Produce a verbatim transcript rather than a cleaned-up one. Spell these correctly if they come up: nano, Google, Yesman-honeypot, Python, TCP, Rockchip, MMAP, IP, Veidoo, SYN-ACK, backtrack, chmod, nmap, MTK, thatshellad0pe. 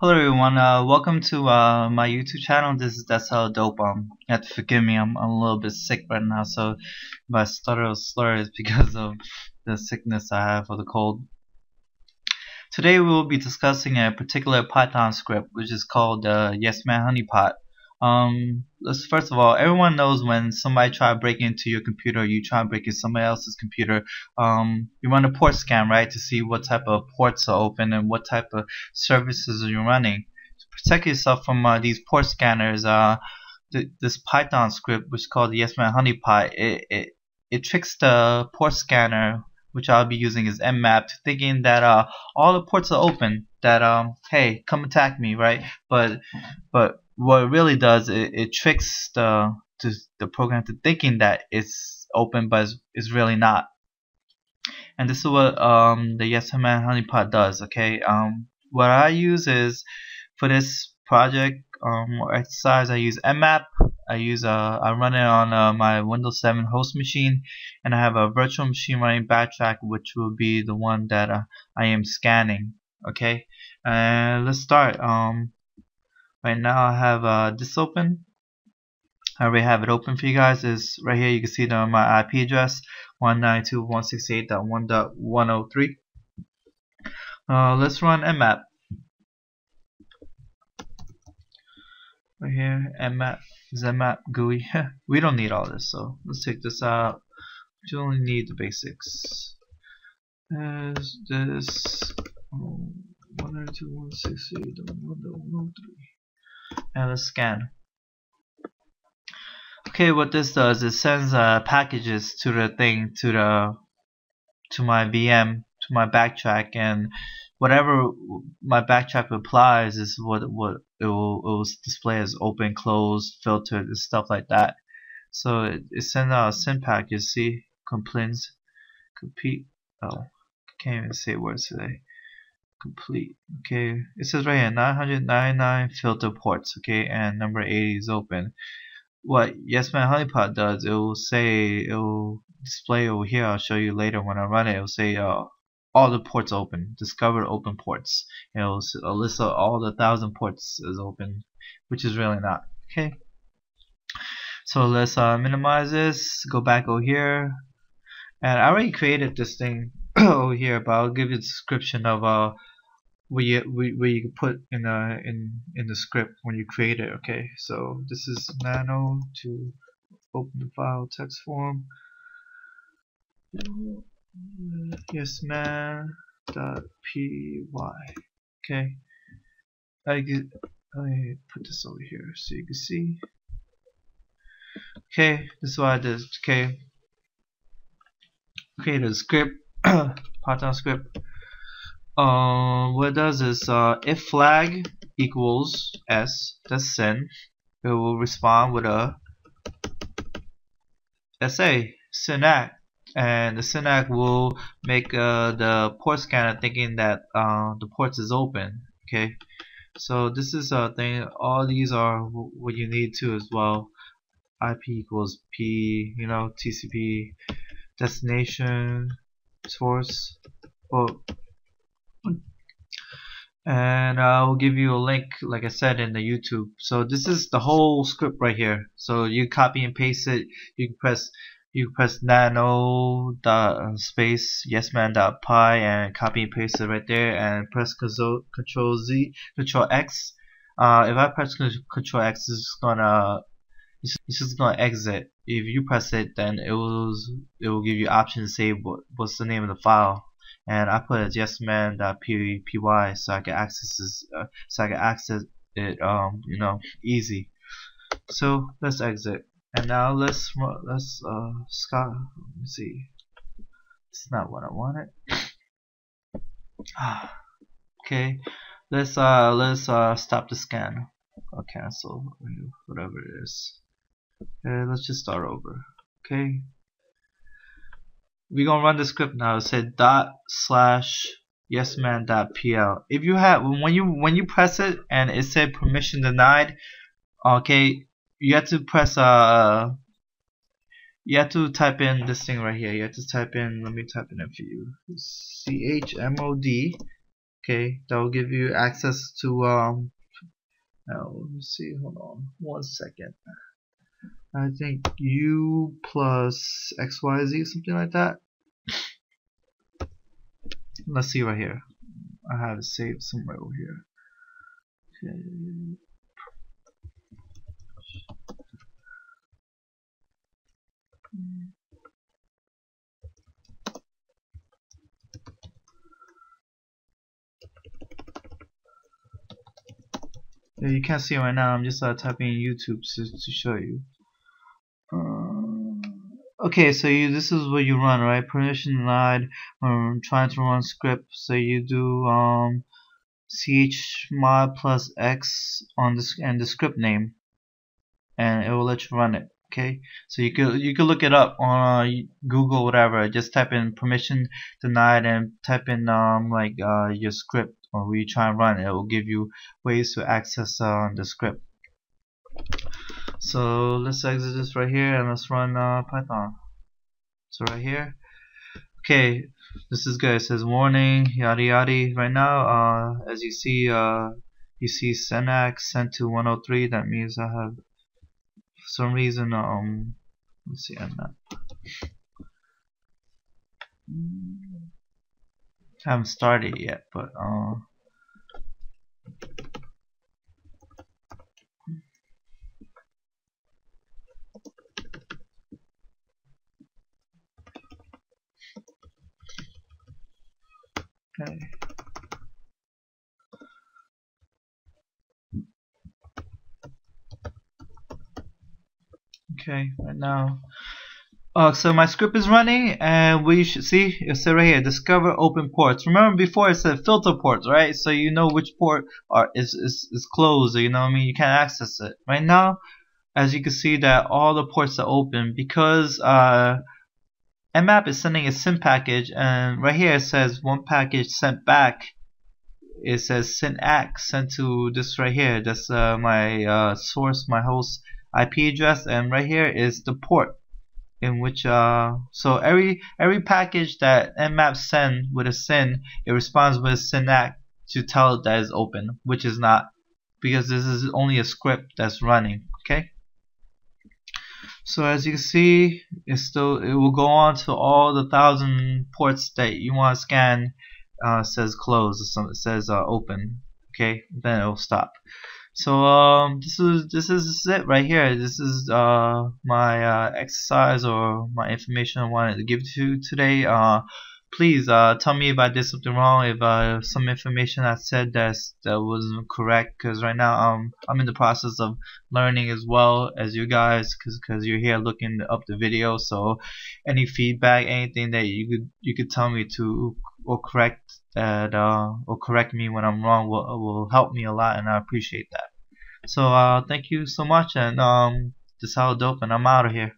Hello everyone, uh, welcome to uh, my YouTube channel. This is thatshellad0pe. Um, you have to forgive me, I'm, I'm a little bit sick right now, so if I stutter or slur it's because of the sickness I have or the cold. Today we will be discussing a particular Python script which is called uh, Yesman-honeypot. Um, let's, first of all, everyone knows when somebody try to break into your computer, you try to break into somebody else's computer, um, you run a port scan, right, to see what type of ports are open and what type of services are you running. To protect yourself from uh, these port scanners, uh, th this Python script, which is called Yesman-honeypot, it, it, it tricks the port scanner, which I'll be using is mmap, thinking that uh, all the ports are open, that, um, hey, come attack me, right, but, but, what it really does, it, it tricks the, the the program to thinking that it's open, but it's, it's really not. And this is what um, the Yesman-honeypot does. Okay, um, what I use is for this project um, or exercise, I use mmap. I use uh, I run it on uh, my Windows seven host machine, and I have a virtual machine running backtrack, which will be the one that uh, I am scanning. Okay, and uh, let's start. Um, Right now I have uh, this open. I already have it open for you guys. It's right here. You can see it on my I P address one ninety-two dot one sixty-eight dot one dot one oh three. Uh, let's run mmap. Right here, mmap is mmap G U I. We don't need all this, so let's take this out. We only need the basics. Is this oh, one ninety-two dot one sixty-eight dot one dot one oh three? And let's scan. Okay, what this does is sends uh, packages to the thing, to the to my V M, to my backtrack, and whatever my backtrack replies is what what it will, it will display as open, closed, filtered, and stuff like that. So it, it sends out a S Y N pack. You see, complaints, compete. Oh, can't even say words today. Complete. Okay, it says right here nine hundred ninety-nine filter ports. Okay, and number eighty is open. What Yesman-honeypot does, it will say, it will display over here. I'll show you later when I run it. It will say uh, all the ports open. Discover open ports. It will list all the thousand ports is open, which is really not. Okay. So let's uh, minimize this. Go back over here, and I already created this thing over here, but I'll give you a description of uh where you where you can put in uh in in the script when you create it. Okay, so this is nano to open the file text form. Yesman.py. Okay, I I put this over here so you can see. Okay, this is what I did. Okay, create a script. Python script. Um, what it does is uh, if flag equals s, that's S Y N. It will respond with a S A S Y N A C K, and the S Y N A C K will make uh, the port scanner thinking that uh, the ports is open. Okay, so this is a thing. All these are what you need to as well. I P equals P, you know, T C P, destination, source, oh. And I uh, will give you a link, like I said, in the YouTube. So this is the whole script right here. So you copy and paste it. You can press, you can press nano dot space yesman.py and copy and paste it right there. And press Control, control Z, Control X. Uh, if I press Control X, it's just gonna, it's just gonna exit. If you press it, then it will it will give you option to say what, what's the name of the file, and I put it as yesman.py so I can access this, uh, so I can access it, um, you know, easy. So let's exit, and now let's let's uh Scott, let me see, it's not what I wanted. Okay, let's uh let's uh stop the scan. I'll cancel whatever it is. Okay, let's just start over. Okay, we're gonna run the script now. It said dot slash yesman.pl. If you have, when you when you press it and it said permission denied, okay, you have to press uh you have to type in this thing right here. You have to type in, let me type it in for you, chmod. Okay, that will give you access to um now let me see, hold on one second. I think U plus X Y Z, something like that. Let's see right here. I have it saved somewhere over here. Okay. Yeah, you can't see it right now. I'm just uh, typing in YouTube to, to show you. Um, okay, so you this is what you run, right? Permission denied. Um, trying to run script, so you do um, chmod plus x on this and the script name, and it will let you run it. Okay, so you could you could look it up on uh, Google, whatever. Just type in permission denied and type in um like uh your script or where you try and run it. It will give you ways to access uh, the script. So let's exit this right here and let's run uh, Python. So right here, okay, this is good. It says warning, yada yada. Right now, uh, as you see, uh, you see S Y N A C K sent to one oh three. That means I have. For some reason, um, let's see, nmap. I haven't started yet, but uh, okay. Okay, right now, uh, so my script is running, and we should see it said right here, discover open ports. Remember before it said filter ports, right? So you know which port are is is is closed. Or, you know what I mean? You can't access it. Right now, as you can see, that all the ports are open because uh, nmap is sending a S Y N package, and right here it says one package sent back. It says S Y N A C K sent to this right here. That's uh, my uh, source, my host. I P address, and right here is the port in which uh so every every package that nmap send with a S Y N, it responds with a S Y N A C K to tell it that is open, which is not, because this is only a script that's running. Okay, so as you can see, it's still it will go on to all the thousand ports that you want to scan. Uh, says closed or something, it says uh, open. Okay, then it'll stop. So um, this is this is it right here. This is uh, my uh, exercise or my information I wanted to give to you today. Uh, please uh, tell me if I did something wrong, if uh, some information I said that's, that wasn't correct. Because right now um, I'm in the process of learning as well as you guys, because you're here looking up the video. So any feedback, anything that you could you could tell me to or correct that uh, or correct me when I'm wrong will will help me a lot, and I appreciate that. So uh, thank you so much, and um, thatshellad dope, and I'm out of here.